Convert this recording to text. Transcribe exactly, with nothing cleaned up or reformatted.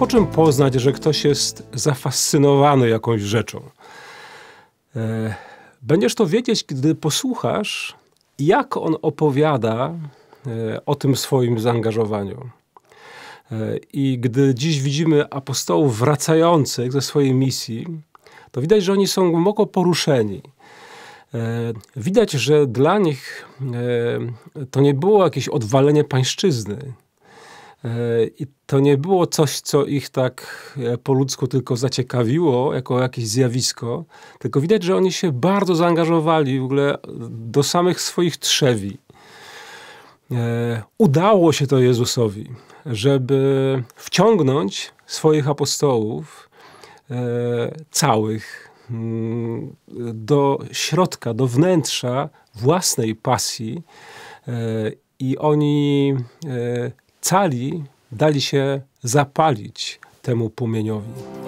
Po czym poznać, że ktoś jest zafascynowany jakąś rzeczą? Będziesz to wiedzieć, gdy posłuchasz, jak on opowiada o tym swoim zaangażowaniu. I gdy dziś widzimy apostołów wracających ze swojej misji, to widać, że oni są głęboko poruszeni. Widać, że dla nich to nie było jakieś odwalenie pańszczyzny. I to nie było coś, co ich tak po ludzku tylko zaciekawiło, jako jakieś zjawisko, tylko widać, że oni się bardzo zaangażowali w ogóle do samych swoich trzewi. Udało się to Jezusowi, żeby wciągnąć swoich apostołów całych do środka, do wnętrza własnej pasji, i oni cali dali się zapalić temu płomieniowi.